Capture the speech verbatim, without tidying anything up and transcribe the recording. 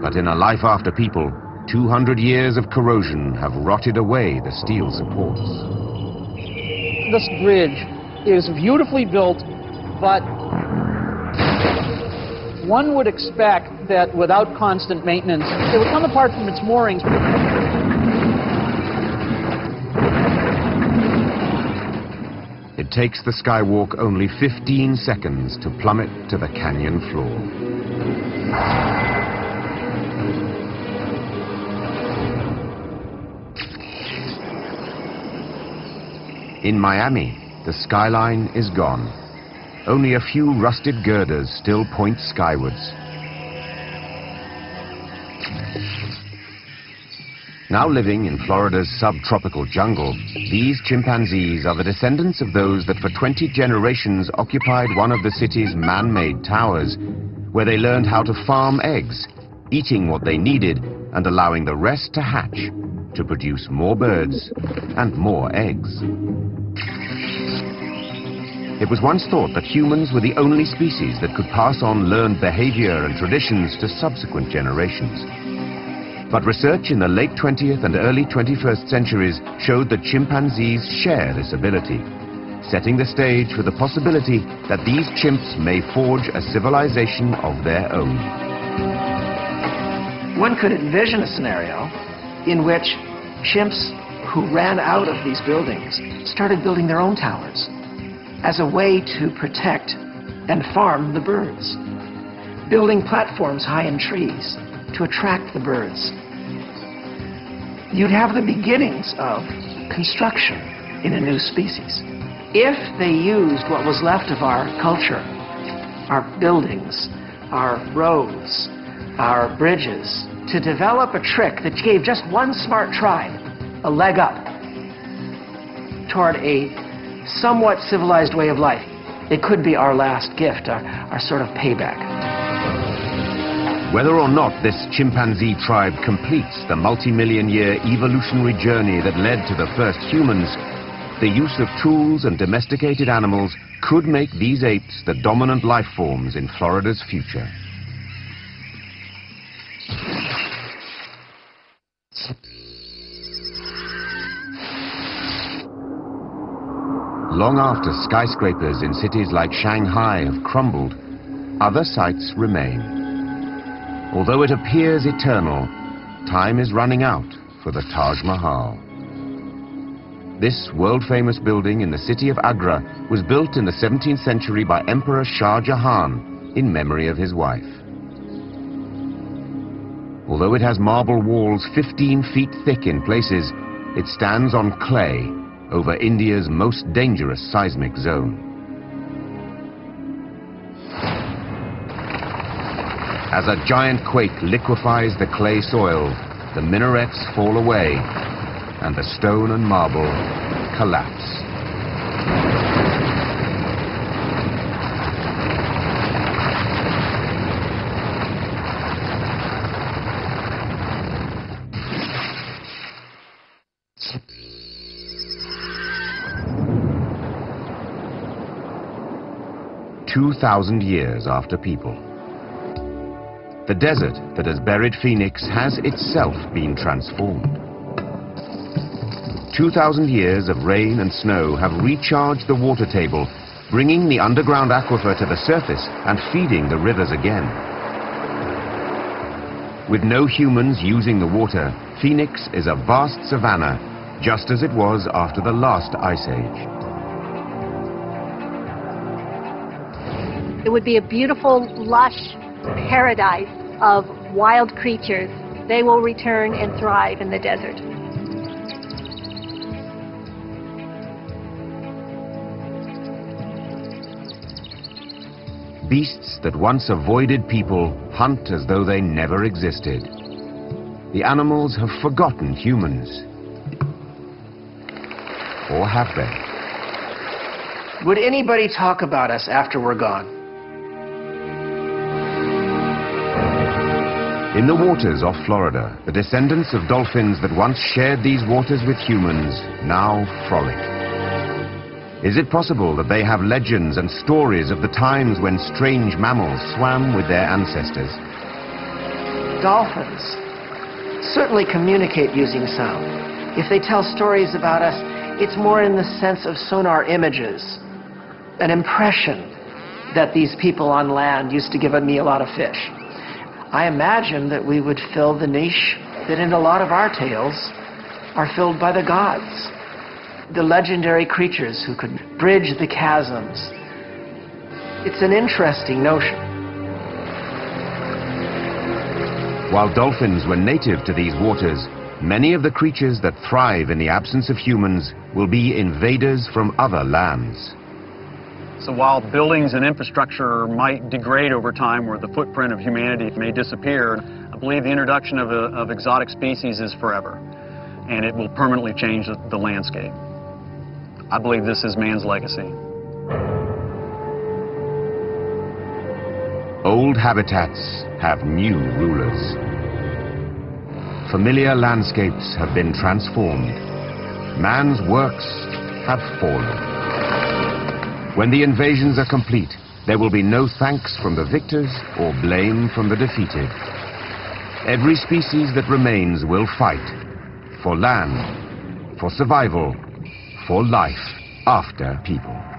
But in a life after people, two hundred years of corrosion have rotted away the steel supports. This bridge is beautifully built, but one would expect that without constant maintenance, it would come apart from its moorings. It takes the Skywalk only fifteen seconds to plummet to the canyon floor. In Miami, the skyline is gone. Only a few rusted girders still point skywards. Now living in Florida's subtropical jungle, these chimpanzees are the descendants of those that for twenty generations occupied one of the city's man-made towers, where they learned how to farm eggs, eating what they needed and allowing the rest to hatch, to produce more birds and more eggs. It was once thought that humans were the only species that could pass on learned behavior and traditions to subsequent generations. But research in the late twentieth and early twenty-first centuries showed that chimpanzees share this ability, setting the stage for the possibility that these chimps may forge a civilization of their own. One could envision a scenario in which chimps who ran out of these buildings started building their own towers, as a way to protect and farm the birds, building platforms high in trees to attract the birds. You'd have the beginnings of construction in a new species. If they used what was left of our culture, our buildings, our roads, our bridges, to develop a trick that gave just one smart tribe a leg up toward a somewhat civilized way of life, it could be our last gift, our, our sort of payback. Whether or not this chimpanzee tribe completes the multi-million year evolutionary journey that led to the first humans, the use of tools and domesticated animals could make these apes the dominant life forms in Florida's future. Long after skyscrapers in cities like Shanghai have crumbled, other sites remain. Although it appears eternal, time is running out for the Taj Mahal. This world-famous building in the city of Agra was built in the seventeenth century by Emperor Shah Jahan in memory of his wife. Although it has marble walls fifteen feet thick in places, it stands on clay over India's most dangerous seismic zone. As a giant quake liquefies the clay soil, the minarets fall away, and the stone and marble collapse. two thousand years after people. The desert that has buried Phoenix has itself been transformed. two thousand years of rain and snow have recharged the water table, bringing the underground aquifer to the surface and feeding the rivers again. With no humans using the water, Phoenix is a vast savanna, just as it was after the last ice age. It would be a beautiful, lush paradise of wild creatures. They will return and thrive in the desert. Beasts that once avoided people hunt as though they never existed. The animals have forgotten humans. Or have they? Would anybody talk about us after we're gone? In the waters off Florida, the descendants of dolphins that once shared these waters with humans now frolic. Is it possible that they have legends and stories of the times when strange mammals swam with their ancestors? Dolphins certainly communicate using sound. If they tell stories about us, it's more in the sense of sonar images, an impression that these people on land used to give me a lot of fish. I imagine that we would fill the niche that in a lot of our tales are filled by the gods, the legendary creatures who could bridge the chasms. It's an interesting notion. While dolphins were native to these waters, many of the creatures that thrive in the absence of humans will be invaders from other lands. So while buildings and infrastructure might degrade over time or the footprint of humanity may disappear, I believe the introduction of, a, of exotic species is forever, and it will permanently change the, the landscape. I believe this is man's legacy. Old habitats have new rulers. Familiar landscapes have been transformed. Man's works have fallen. When the invasions are complete, there will be no thanks from the victors or blame from the defeated. Every species that remains will fight for land, for survival, for life after people.